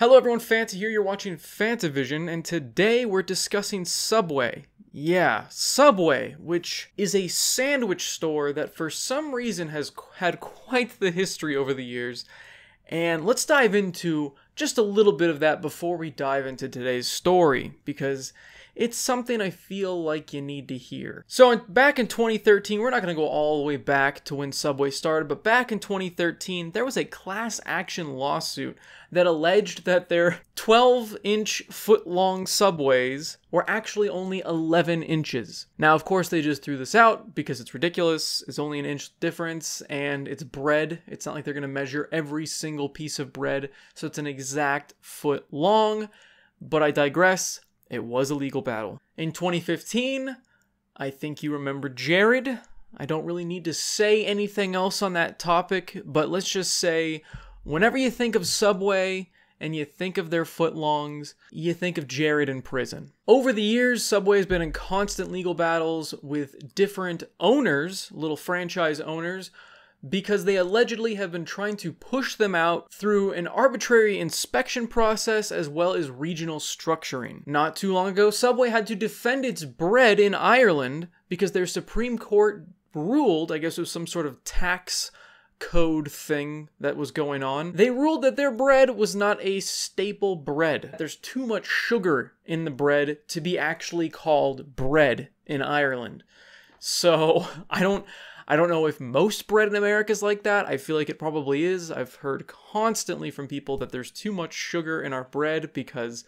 Hello everyone, Fanta here, you're watching FantaVision, and today we're discussing Subway. Yeah, Subway, which is a sandwich store that for some reason has had quite the history over the years. And let's dive into just a little bit of that before we dive into today's story, because it's something I feel like you need to hear. So back in 2013, we're not going to go all the way back to when Subway started, but back in 2013, there was a class action lawsuit that alleged that their 12-inch foot-long Subways were actually only 11 inches. Now, of course, they just threw this out because it's ridiculous. It's only an inch difference, and it's bread. It's not like they're going to measure every single piece of bread, so it's an exact foot long, but I digress. It was a legal battle. In 2015, I think you remember Jared. I don't really need to say anything else on that topic, but let's just say whenever you think of Subway and you think of their footlongs, you think of Jared in prison. Over the years, Subway has been in constant legal battles with different owners, little franchise owners, because they allegedly have been trying to push them out through an arbitrary inspection process as well as regional structuring. Not too long ago, Subway had to defend its bread in Ireland because their Supreme Court ruled, I guess it was some sort of tax code thing that was going on, they ruled that their bread was not a staple bread. There's too much sugar in the bread to be actually called bread in Ireland. So, I don't know if most bread in America is like that. I feel like it probably is. I've heard constantly from people that there's too much sugar in our bread because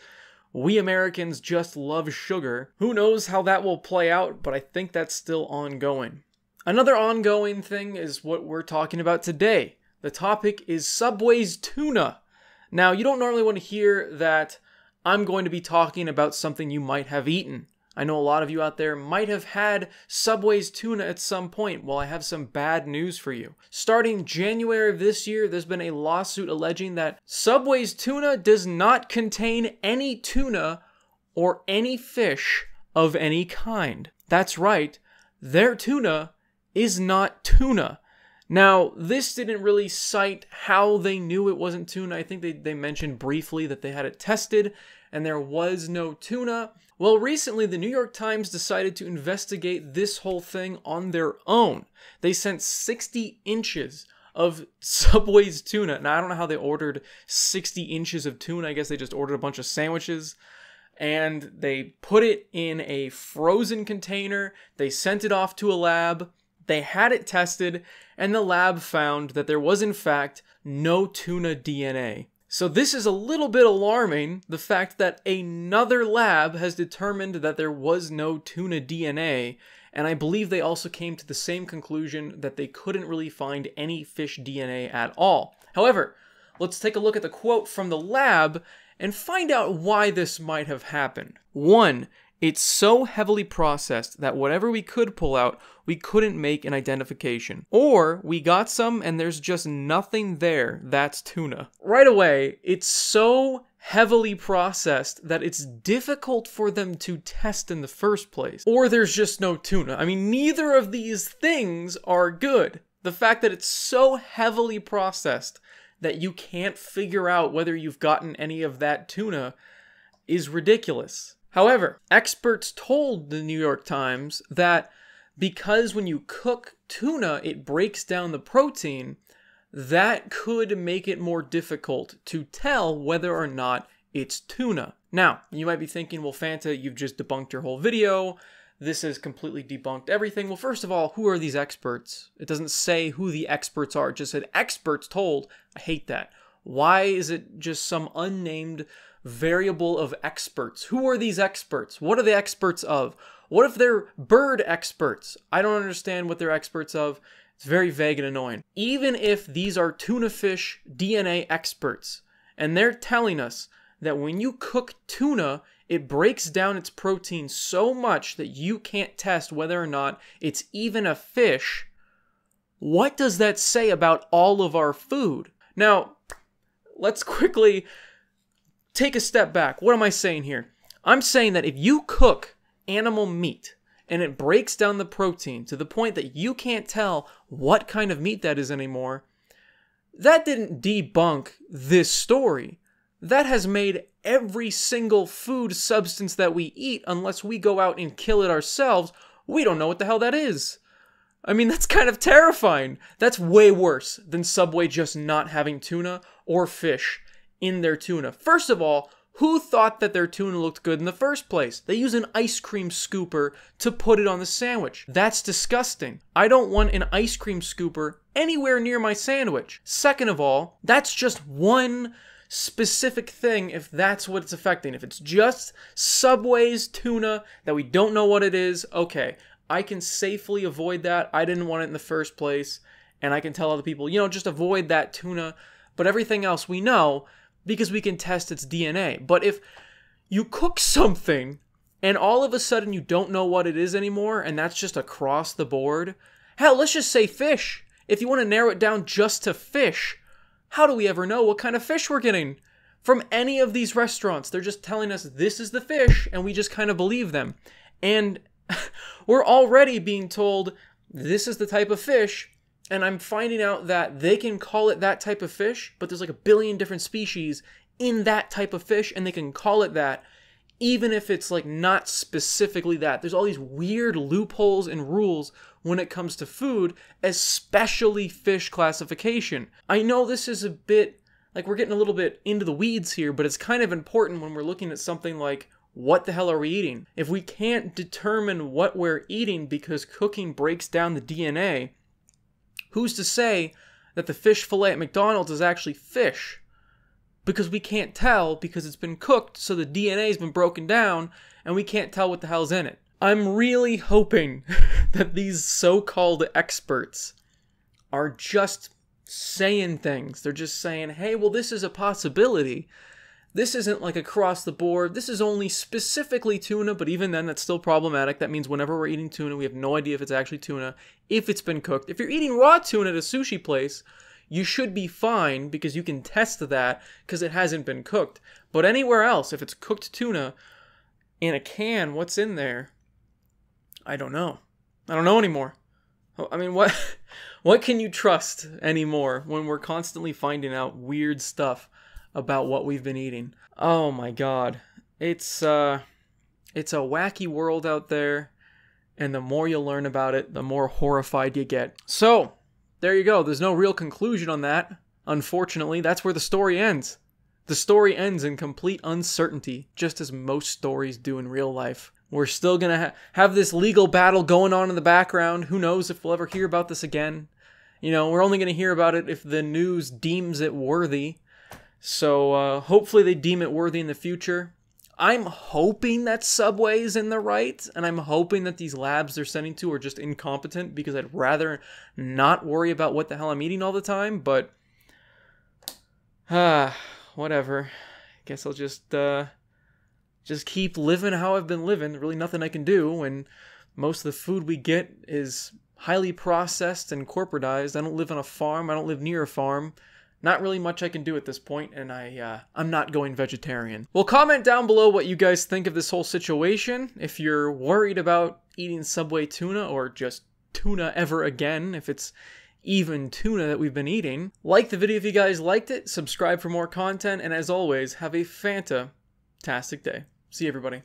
we Americans just love sugar. Who knows how that will play out, but I think that's still ongoing. Another ongoing thing is what we're talking about today. The topic is Subway's tuna. Now, you don't normally want to hear that I'm going to be talking about something you might have eaten. I know a lot of you out there might have had Subway's tuna at some point. Well, I have some bad news for you. Starting January of this year, there's been a lawsuit alleging that Subway's tuna does not contain any tuna or any fish of any kind. That's right, their tuna is not tuna. Now, this didn't really cite how they knew it wasn't tuna. I think they mentioned briefly that they had it tested and there was no tuna. Well, recently, the New York Times decided to investigate this whole thing on their own. They sent 60 inches of Subway's tuna. Now, I don't know how they ordered 60 inches of tuna. I guess they just ordered a bunch of sandwiches. And they put it in a frozen container. They sent it off to a lab. They had it tested. And the lab found that there was, in fact, no tuna DNA. So this is a little bit alarming, the fact that another lab has determined that there was no tuna DNA, and I believe they also came to the same conclusion that they couldn't really find any fish DNA at all. However, let's take a look at the quote from the lab and find out why this might have happened. One, it's so heavily processed that whatever we could pull out, we couldn't make an identification. Or we got some and there's just nothing there that's tuna. Right away, it's so heavily processed that it's difficult for them to test in the first place. Or there's just no tuna. I mean, neither of these things are good. The fact that it's so heavily processed that you can't figure out whether you've gotten any of that tuna is ridiculous. However, experts told the New York Times that because when you cook tuna, it breaks down the protein, that could make it more difficult to tell whether or not it's tuna. Now, you might be thinking, well, Fanta, you've just debunked your whole video. This has completely debunked everything. Well, first of all, who are these experts? It doesn't say who the experts are. It just said experts told. I hate that. Why is it just some unnamed variable of experts? Who are these experts? What are they experts of? What if they're bird experts? I don't understand what they're experts of. It's very vague and annoying. Even if these are tuna fish DNA experts, and they're telling us that when you cook tuna, it breaks down its protein so much that you can't test whether or not it's even a fish, what does that say about all of our food? Now, let's quickly take a step back. What am I saying here? I'm saying that if you cook animal meat and it breaks down the protein to the point that you can't tell what kind of meat that is anymore, that didn't debunk this story. That has made every single food substance that we eat, unless we go out and kill it ourselves, we don't know what the hell that is. I mean, that's kind of terrifying. That's way worse than Subway just not having tuna or fish in their tuna. First of all, who thought that their tuna looked good in the first place? They use an ice cream scooper to put it on the sandwich. That's disgusting. I don't want an ice cream scooper anywhere near my sandwich. Second of all, that's just one specific thing if that's what it's affecting. If it's just Subway's tuna that we don't know what it is, okay, I can safely avoid that. I didn't want it in the first place, and I can tell other people, you know, just avoid that tuna. But everything else we know, because we can test its DNA. But if you cook something and all of a sudden you don't know what it is anymore, and that's just across the board, hell, let's just say fish. If you want to narrow it down just to fish, how do we ever know what kind of fish we're getting from any of these restaurants? They're just telling us this is the fish, and we just kind of believe them. And we're already being told this is the type of fish, and I'm finding out that they can call it that type of fish, but there's like a billion different species in that type of fish, and they can call it that even if it's like not specifically that. There's all these weird loopholes and rules when it comes to food, especially fish classification. I know this is a bit, like, we're getting a little bit into the weeds here, but it's kind of important when we're looking at something like, what the hell are we eating? If we can't determine what we're eating because cooking breaks down the DNA, who's to say that the fish fillet at McDonald's is actually fish? Because we can't tell, because it's been cooked, so the DNA's been broken down, and we can't tell what the hell's in it. I'm really hoping that these so-called experts are just saying things. They're just saying, hey, well, this is a possibility. This isn't like across the board. This is only specifically tuna, but even then, that's still problematic. That means whenever we're eating tuna, we have no idea if it's actually tuna, if it's been cooked. If you're eating raw tuna at a sushi place, you should be fine because you can test that because it hasn't been cooked. But anywhere else, if it's cooked tuna in a can, what's in there? I don't know. I don't know anymore. I mean, what can you trust anymore when we're constantly finding out weird stuff about what we've been eating? Oh my god. It's a wacky world out there, and the more you learn about it, the more horrified you get. So, there you go. There's no real conclusion on that, unfortunately. That's where the story ends. The story ends in complete uncertainty, just as most stories do in real life. We're still gonna have this legal battle going on in the background. Who knows if we'll ever hear about this again. You know, we're only gonna hear about it if the news deems it worthy. So hopefully they deem it worthy in the future. I'm hoping that Subway is in the right, and I'm hoping that these labs they're sending to are just incompetent, because I'd rather not worry about what the hell I'm eating all the time, but whatever. I guess I'll just keep living how I've been living. Really nothing I can do, and most of the food we get is highly processed and corporatized. I don't live on a farm. I don't live near a farm. Not really much I can do at this point, and I'm not going vegetarian. Well, comment down below what you guys think of this whole situation. If you're worried about eating Subway tuna, or just tuna ever again, if it's even tuna that we've been eating. Like the video if you guys liked it, subscribe for more content, and as always, have a fantastic day. See you, everybody.